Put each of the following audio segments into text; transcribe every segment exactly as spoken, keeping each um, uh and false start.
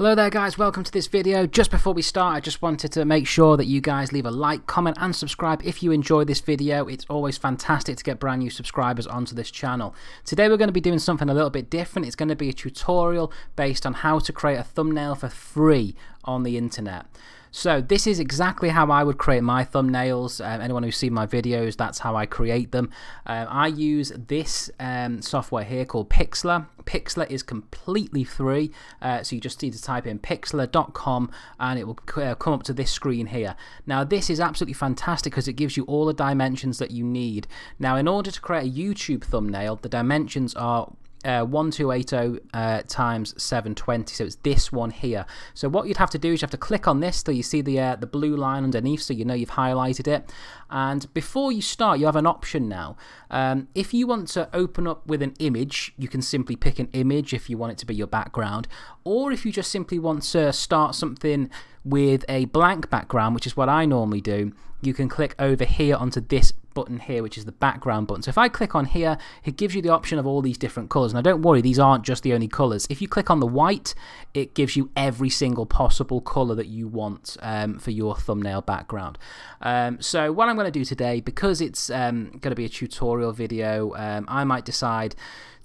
Hello there guys, welcome to this video. Just before we start, I just wanted to make sure that you guys leave a like, comment and subscribe if you enjoy this video. It's always fantastic to get brand new subscribers onto this channel. Today we're going to be doing something a little bit different. It's going to be a tutorial based on how to create a thumbnail for free on the internet. So this is exactly how I would create my thumbnails. Um, anyone who's seen my videos, that's how I create them. Um, I use this um, software here called Pixlr. Pixlr is completely free, uh, so you just need to type in pixlr dot com and it will uh, come up to this screen here. Now this is absolutely fantastic because it gives you all the dimensions that you need. Now in order to create a YouTube thumbnail, the dimensions are Uh, one two eight zero uh, times seven twenty, so it's this one here. So what you'd have to do is you have to click on this till you see the uh, the blue line underneath, so you know you've highlighted it. And before you start, you have an option now. Um, if you want to open up with an image, you can simply pick an image if you want it to be your background, or if you just simply want to start something with a blank background, which is what I normally do, you can click over here onto this button here, which is the background button. So if I click on here, it gives you the option of all these different colors. Now don't worry, these aren't just the only colors. If you click on the white, it gives you every single possible color that you want um, for your thumbnail background. Um, so what I'm going to do today, because it's um, going to be a tutorial video, um, I might decide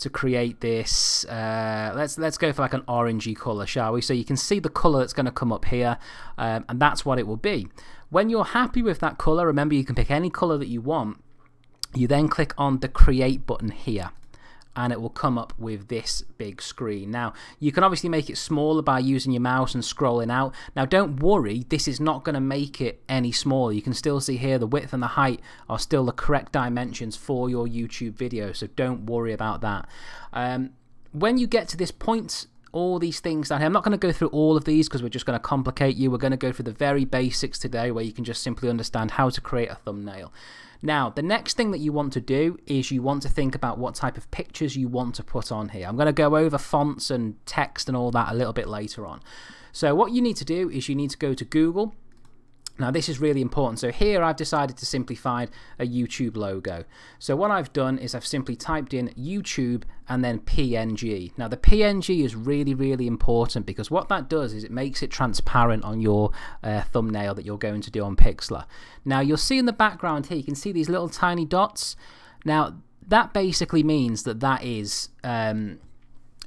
to create this. Uh, let's let's go for like an orangey color, shall we? So you can see the color that's going to come up here, um, and that's what it will be. When you're happy with that color, remember you can pick any color that you want. You then click on the create button here and it will come up with this big screen. Now you can obviously make it smaller by using your mouse and scrolling out. Now don't worry, this is not going to make it any smaller. You can still see here the width and the height are still the correct dimensions for your YouTube video, so don't worry about that. Um, when you get to this point, all these things down here, I'm not going to go through all of these because we're just going to complicate you. We're going to go through the very basics today where you can just simply understand how to create a thumbnail. Now the next thing that you want to do is you want to think about what type of pictures you want to put on here. I'm going to go over fonts and text and all that a little bit later on. So what you need to do is you need to go to Google. Now this is really important. So here I've decided to simply find a YouTube logo. So what I've done is I've simply typed in YouTube and then P N G. Now the P N G is really, really important because what that does is it makes it transparent on your uh, thumbnail that you're going to do on Pixlr. Now you'll see in the background here, you can see these little tiny dots. Now that basically means that that is um,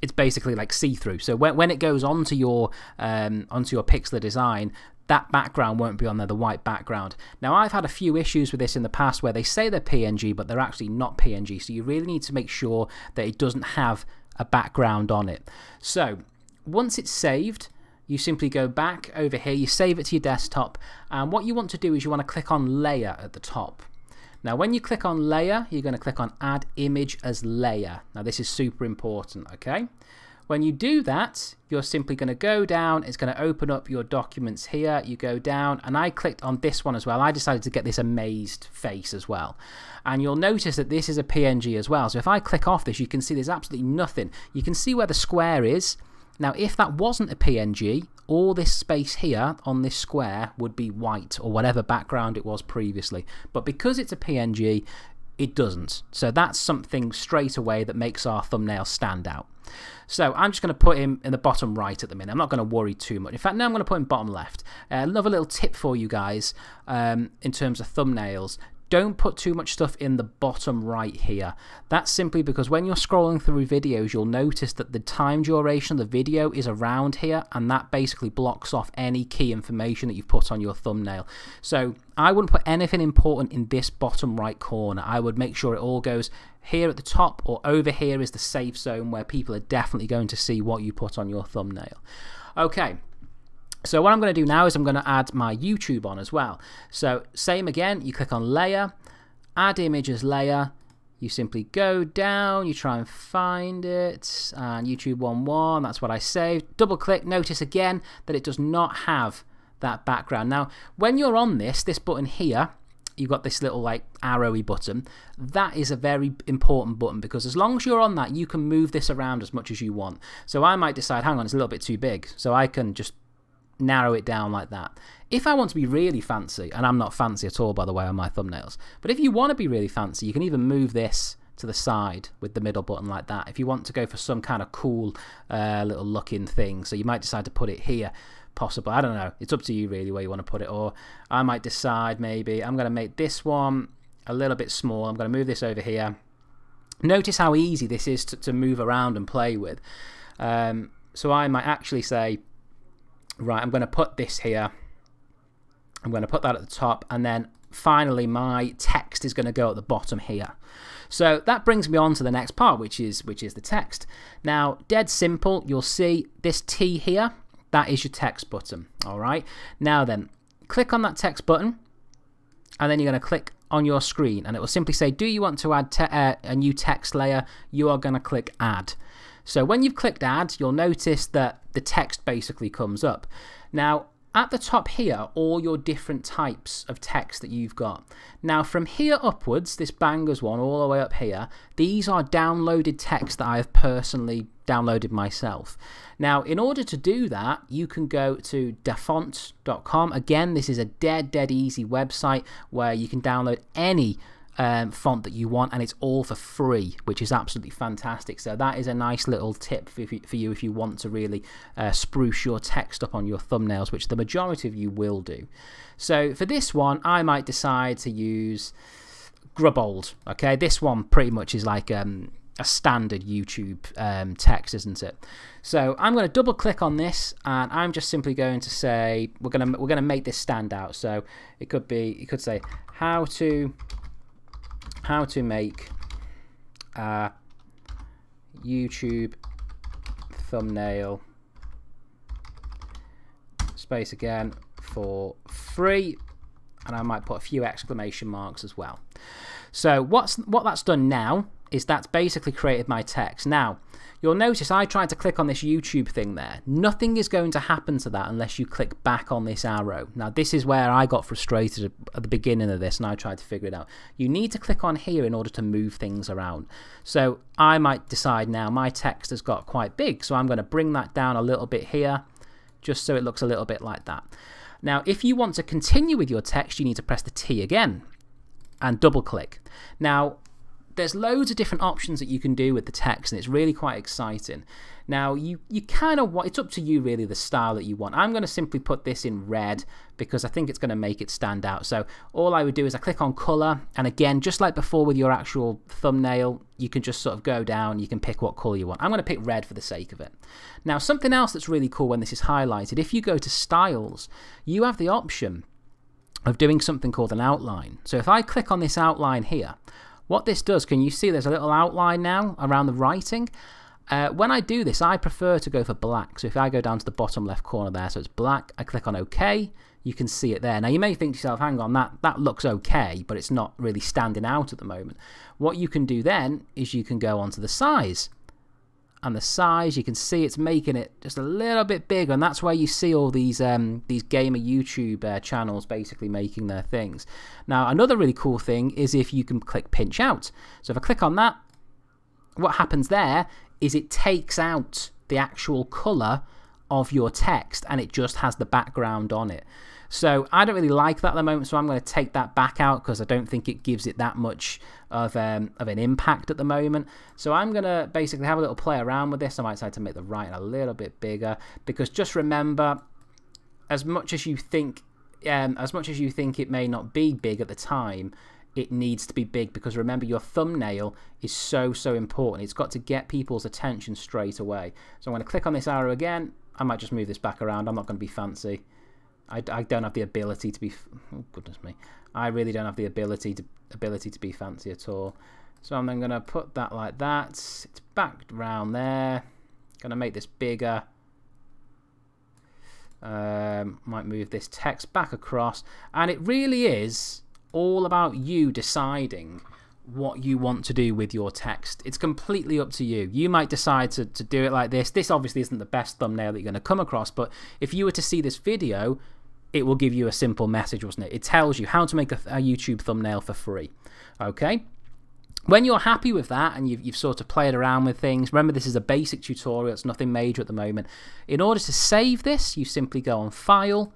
it's basically like see-through. So when, when it goes onto your um, onto your Pixlr design, that background won't be on there, the white background. Now I've had a few issues with this in the past where they say they're P N G but they're actually not P N G, so you really need to make sure that it doesn't have a background on it. So once it's saved, you simply go back over here, you save it to your desktop, and what you want to do is you want to click on layer at the top. Now when you click on layer, you're going to click on add image as layer. Now this is super important, okay? When you do that, you're simply going to go down, it's going to open up your documents here, you go down, and I clicked on this one as well. I decided to get this amazed face as well. And you'll notice that this is a P N G as well. So if I click off this, you can see there's absolutely nothing. You can see where the square is. Now if that wasn't a P N G, all this space here on this square would be white or whatever background it was previously. But because it's a P N G, it doesn't. So that's something straight away that makes our thumbnail stand out. So I'm just going to put him in the bottom right at the minute. I'm not going to worry too much. In fact, now I'm going to put him bottom left. Uh, another little tip for you guys um, in terms of thumbnails. Don't put too much stuff in the bottom right here. That's simply because when you're scrolling through videos, you'll notice that the time duration of the video is around here, and that basically blocks off any key information that you've put on your thumbnail. So I wouldn't put anything important in this bottom right corner. I would make sure it all goes here at the top, or over here is the safe zone where people are definitely going to see what you put on your thumbnail. Okay. So what I'm going to do now is I'm going to add my YouTube on as well. So same again, you click on layer, add image as layer, you simply go down, you try and find it, and YouTube eleven, that's what I saved. Double click, notice again that it does not have that background. Now when you're on this, this button here, you've got this little like arrowy button. That is a very important button because as long as you're on that, you can move this around as much as you want. So I might decide, hang on, it's a little bit too big, so I can just narrow it down like that. If I want to be really fancy, and I'm not fancy at all by the way on my thumbnails, but if you want to be really fancy, you can even move this to the side with the middle button like that, if you want to go for some kind of cool uh, little looking thing. So you might decide to put it here, possibly. I don't know, it's up to you really where you want to put it. Or I might decide maybe I'm going to make this one a little bit small. I'm going to move this over here. Notice how easy this is to, to move around and play with. Um, so I might actually say, right, I'm going to put this here, I'm going to put that at the top, and then finally my text is going to go at the bottom here. So that brings me on to the next part, which is which is the text. Now, dead simple, you'll see this T here, that is your text button. Alright, now then, click on that text button, and then you're going to click on your screen, and it will simply say, do you want to add te uh, a new text layer? You are going to click add. So when you've clicked add, you'll notice that the text basically comes up. Now, at the top here are all your different types of text that you've got. Now from here upwards, this Bangers one all the way up here, these are downloaded text that I have personally downloaded myself. Now in order to do that, you can go to da font dot com. Again, this is a dead, dead easy website where you can download any Um, font that you want, and it's all for free, which is absolutely fantastic. So that is a nice little tip for, for you if you want to really uh, spruce your text up on your thumbnails, which the majority of you will do. So for this one, I might decide to use Grubbold. Okay, this one pretty much is like um, a standard YouTube um, text, isn't it? So I'm going to double click on this, and I'm just simply going to say we're going to we're going to make this stand out. So it could be, you could say how to how to make a YouTube thumbnail space again for free, and I might put a few exclamation marks as well. So what's what that's done now is that's basically created my text. Now you'll notice I tried to click on this YouTube thing there. Nothing is going to happen to that unless you click back on this arrow. Now this is where I got frustrated at the beginning of this, and I tried to figure it out. You need to click on here in order to move things around. So I might decide now my text has got quite big, so I'm going to bring that down a little bit here, just so it looks a little bit like that. Now if you want to continue with your text, you need to press the T again and double click. Now there's loads of different options that you can do with the text, and it's really quite exciting. Now you you kind of want, it's up to you really the style that you want. I'm going to simply put this in red because I think it's going to make it stand out. So all I would do is I click on color, and again, just like before with your actual thumbnail, you can just sort of go down, you can pick what color you want. I'm going to pick red for the sake of it. Now something else that's really cool when this is highlighted, if you go to styles, you have the option of doing something called an outline. So if I click on this outline here, what this does, can you see there's a little outline now around the writing? Uh, when I do this, I prefer to go for black. So if I go down to the bottom left corner there, so it's black, I click on OK, you can see it there. Now you may think to yourself, hang on, that, that looks okay, but it's not really standing out at the moment. What you can do then is you can go onto the size. And the size, you can see it's making it just a little bit bigger, and that's where you see all these um, these gamer YouTube uh, channels basically making their things. Now another really cool thing is if you can click pinch out. So if I click on that, what happens there is it takes out the actual colour of your text, and it just has the background on it. So I don't really like that at the moment, so I'm going to take that back out because I don't think it gives it that much of, um, of an impact at the moment. So I'm going to basically have a little play around with this. I might decide to make the writing a little bit bigger, because just remember, as much as you think, um, as much as you think it may not be big at the time, it needs to be big, because remember your thumbnail is so, so important. It's got to get people's attention straight away. So I'm going to click on this arrow again. I might just move this back around. I'm not going to be fancy. I, I don't have the ability to be. Oh goodness me! I really don't have the ability to ability to be fancy at all. So I'm then going to put that like that. It's back round there. Going to make this bigger. Um, might move this text back across, and it really is all about you deciding what you want to do with your text. It's completely up to you. You might decide to, to do it like this. This obviously isn't the best thumbnail that you're going to come across, but if you were to see this video, it will give you a simple message, wasn't it? It tells you how to make a, a YouTube thumbnail for free. Okay? When you're happy with that and you've, you've sort of played around with things, remember this is a basic tutorial, it's nothing major at the moment. In order to save this, you simply go on File,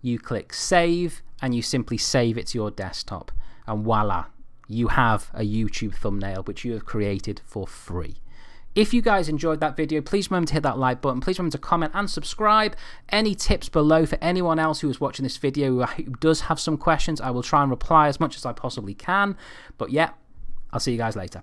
you click Save, and you simply save it to your desktop, and voila. you have a YouTube thumbnail which you have created for free. If you guys enjoyed that video, please remember to hit that like button. Please remember to comment and subscribe. Any tips below for anyone else who is watching this video who does have some questions, I will try and reply as much as I possibly can. But yeah, I'll see you guys later.